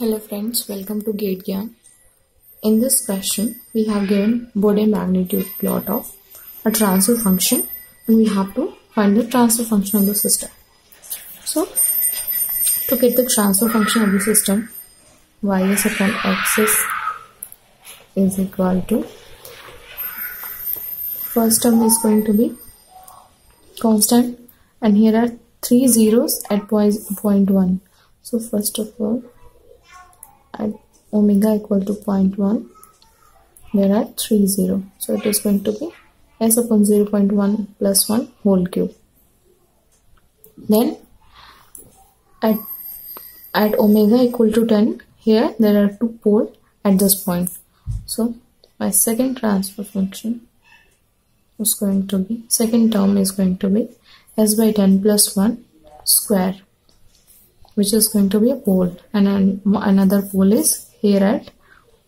Hello friends, welcome to Gate Gyan. In this question, we have given Bode magnitude plot of a transfer function and we have to find the transfer function of the system. So, to get the transfer function of the system, y upon x is equal to, first term is going to be constant and here are 3 zeros at point 1. So first of all, at omega equal to 0.1, there are 3 zeros. So it is going to be s upon 0.1 plus 1 whole cube. Then at omega equal to 10, here there are 2 poles at this point. So my second transfer function is going to be, second term is going to be s by 10 plus 1 square, which is going to be a pole, and another pole is here at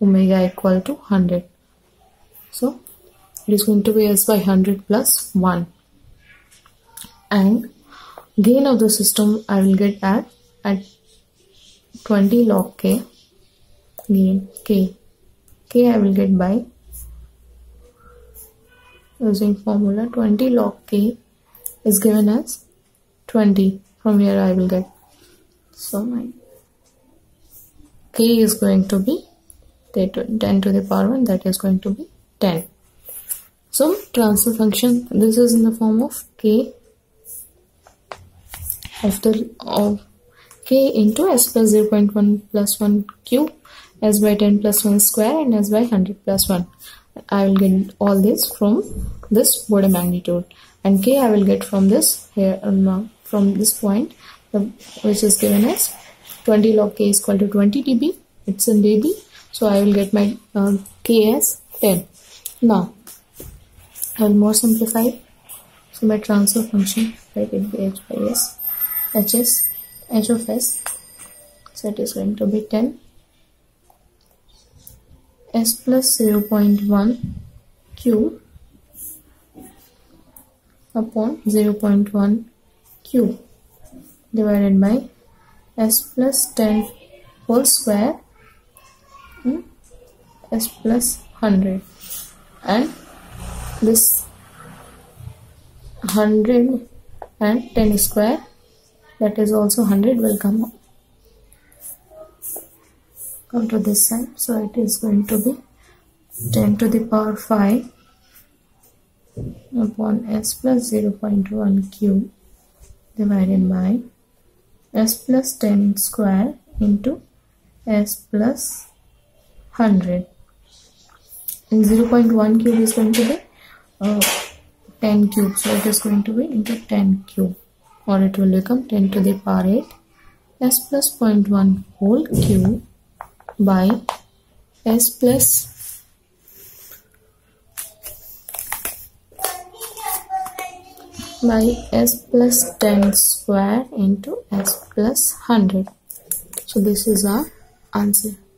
omega equal to 100. So it is going to be s by 100 plus 1, and gain of the system I will get at 20 log k. Gain k I will get by using formula 20 log k is given as 20. From here I will get, so my k is going to be 10 to the power 1, that is going to be 10. So transfer function, this is in the form of k of k into s plus 0.1 plus 1 cube, s by 10 plus 1 square and s by 100 plus 1. I will get all this from this Bode magnitude, and k I will get from this here, from this point, which is given as 20 log k is equal to 20 dB. It's in dB, so I will get my k as 10. Now I will more simplify. So my transfer function, let it be h by s, h of s. So it is going to be 10. S plus 0.1 cube upon 0.1 cube divided by s plus 10 whole square and s plus 100, and this 100 and 10 square, that is also 100, will come up onto this side. So it is going to be 10 to the power 5 upon s plus 0.1 cube divided by s plus 10 square into s plus 100, and 0.1 cube is going to be 10 cube, so it is going to be into 10 cube, or it will become 10 to the power 8 s plus 0.1 whole cube by s plus 10 square into s plus 100. So this is our answer.